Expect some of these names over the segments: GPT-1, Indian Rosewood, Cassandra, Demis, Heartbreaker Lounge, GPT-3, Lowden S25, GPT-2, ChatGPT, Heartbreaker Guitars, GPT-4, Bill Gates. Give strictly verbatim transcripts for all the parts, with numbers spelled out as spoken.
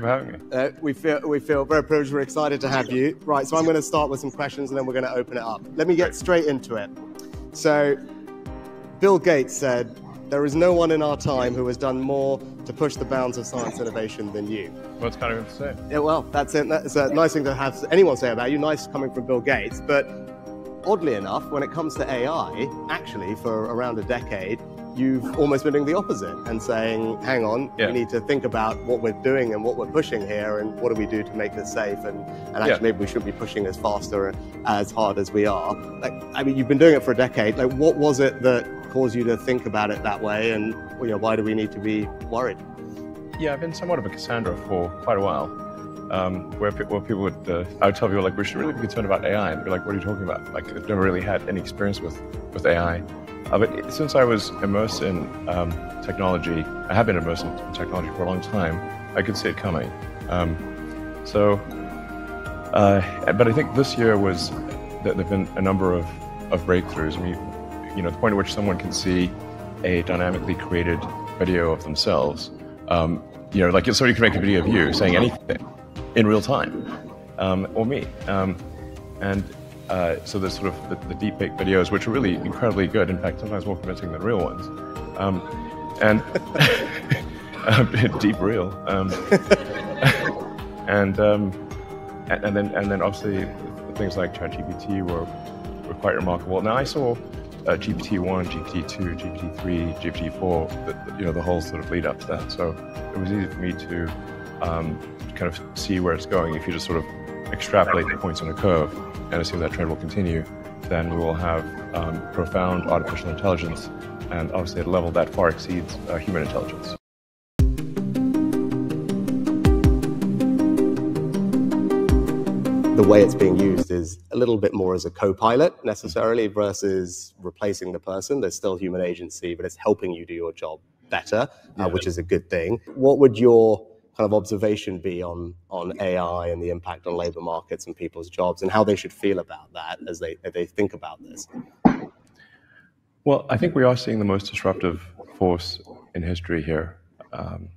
you for having me. Uh, we feel we feel very privileged. We're excited to have you. Right, so I'm going to start with some questions and then we're going to open it up. Let me get Great. straight into it. So Bill Gates said, there is no one in our time who has done more to push the bounds of science innovation than you. Well, it's kind of good to say. Yeah, well, that's it. That's a nice thing to have anyone say about you. Nice coming from Bill Gates. But oddly enough, when it comes to A I, actually, for around a decade, you've almost been doing the opposite and saying, hang on, yeah. we need to think about what we're doing and what we're pushing here and what do we do to make this safe, and, and actually yeah. maybe we shouldn't be pushing as fast or as hard as we are. Like, I mean, you've been doing it for a decade. Like, what was it that caused you to think about it that way, and you know, why do we need to be worried? Yeah, I've been somewhat of a Cassandra for quite a while, um, where, pe where people would, uh, I would tell people, like, we should really be concerned about A I, and they'd be like, what are you talking about? Like, they've never really had any experience with, with A I. Uh, but since I was immersed in um, technology, I have been immersed in technology for a long time, I could see it coming. Um, so, uh, but I think this year was, there have been a number of, of breakthroughs. I mean, you know, the point at which someone can see a dynamically created video of themselves, um, you know, like somebody can make a video of you saying anything in real time, um, or me. Um, and. Uh, so there's sort of the, the deep fake videos, which are really incredibly good. In fact, sometimes more convincing than real ones. Um, and deep real. Um, and, um, and and then and then obviously things like ChatGPT were were quite remarkable. Now I saw uh, G P T one, G P T two, G P T three, G P T four. The, the, you know, the whole sort of lead up to that. So it was easy for me to um, kind of see where it's going. If you just sort of extrapolate the points on a curve and assume that trend will continue, then we will have um, profound artificial intelligence, and obviously at a level that far exceeds uh, human intelligence. The way it's being used is a little bit more as a co-pilot necessarily versus replacing the person. There's still human agency, but it's helping you do your job better, uh, which is a good thing. What would your of observation be on on A I and the impact on labor markets and people's jobs, and how they should feel about that as they as they think about this? Well, I think we are seeing the most disruptive force in history here. Um,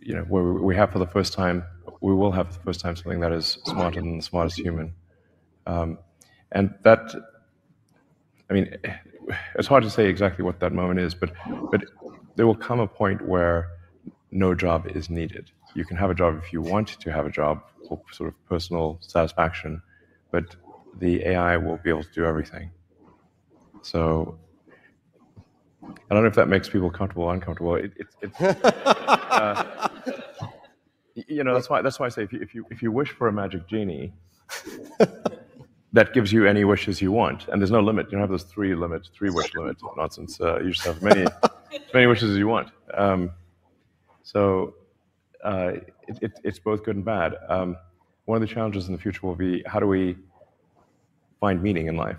you know, where we have for the first time, we will have for the first time something that is smarter than the smartest human, um, and that. I mean, it's hard to say exactly what that moment is, but but there will come a point where no job is needed. You can have a job if you want to have a job for sort of personal satisfaction, but the A I will be able to do everything. So I don't know if that makes people comfortable or uncomfortable. It, it, it's, uh, you know, that's why that's why I say if you if you if you wish for a magic genie, that gives you any wishes you want, and there's no limit. You don't have this three limit, three wish limit nonsense. Uh, you just have many as many wishes as you want. Um, So uh, it, it, it's both good and bad. Um, one of the challenges in the future will be, how do we find meaning in life?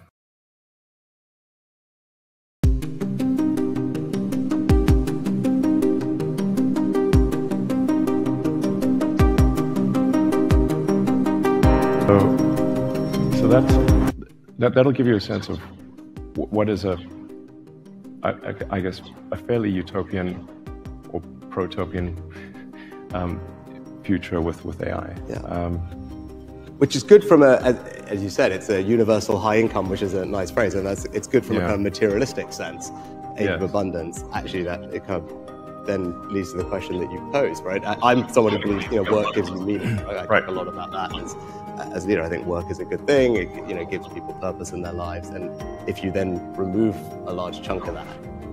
So, so that's, that, that'll give you a sense of what is a, I, I guess, a fairly utopian or protopian um, future with, with A I. Yeah. Um, which is good from a, as, as you said, it's a universal high income, which is a nice phrase, and that's, it's good from yeah. a kind of materialistic sense, age yes. of abundance. Actually, that it kind of then leads to the question that you posed, right? I, I'm someone who believes, you know, work gives you meaning. I, I right. talk a lot about that. As, as a leader, I think work is a good thing. It, you know, gives people purpose in their lives. And if you then remove a large chunk of that,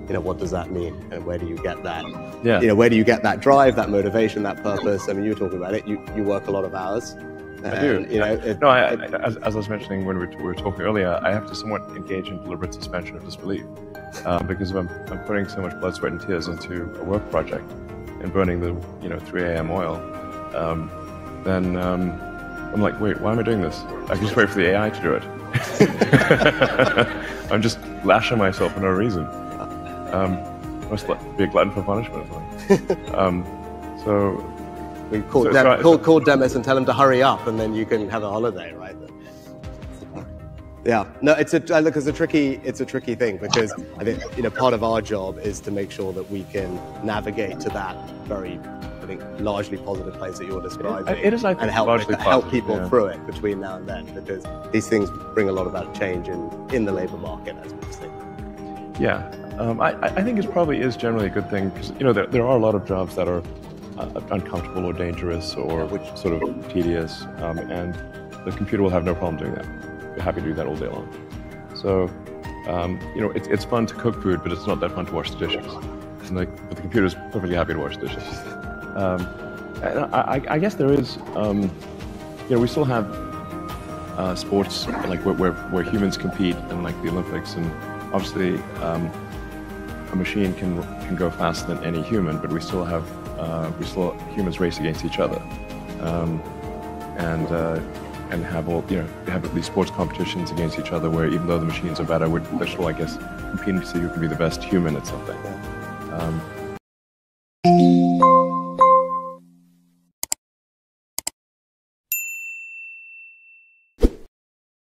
you know, what does that mean, and where do you get that? Yeah. You know, where do you get that drive, that motivation, that purpose? I mean, you were talking about it. You you work a lot of hours. And, I do. You know, it, no, I, it, as, as I was mentioning when we were talking earlier, I have to somewhat engage in deliberate suspension of disbelief uh, because I'm I'm putting so much blood, sweat, and tears into a work project and burning the you know three A M oil. Um, then um, I'm like, wait, why am I doing this? I can just wait for the A I to do it. I'm just lashing myself for no reason. Um, must be a glutton for punishment or something. um, so... We call, so, Dem so I, call, call Demis and tell him to hurry up, and then you can have a holiday, right? Yeah. No, it's a, look, it's a tricky, it's a tricky thing, because I think, you know, part of our job is to make sure that we can navigate to that very think, largely positive place that you're describing. It, it is, I think, and help, largely positive, help people yeah. through it between now and then, because these things bring a lot about change in, in the labor market, as we say. Yeah, um, I, I think it probably is generally a good thing, because you know, there, there are a lot of jobs that are uh, uncomfortable or dangerous or which sort of tedious, um, and the computer will have no problem doing that. We're happy to do that all day long. So, um, you know, it's, it's fun to cook food, but it's not that fun to wash the dishes. And like, but the computer's perfectly happy to wash dishes. Um, and I, I guess there is, um, you know, we still have uh, sports like where, where where humans compete, and like the Olympics, and obviously um, a machine can can go faster than any human, but we still have uh, we still humans race against each other, um, and uh, and have all you know have these sports competitions against each other, where even though the machines are better, we're, they're still, I guess, competing to see who can be the best human at something. Um,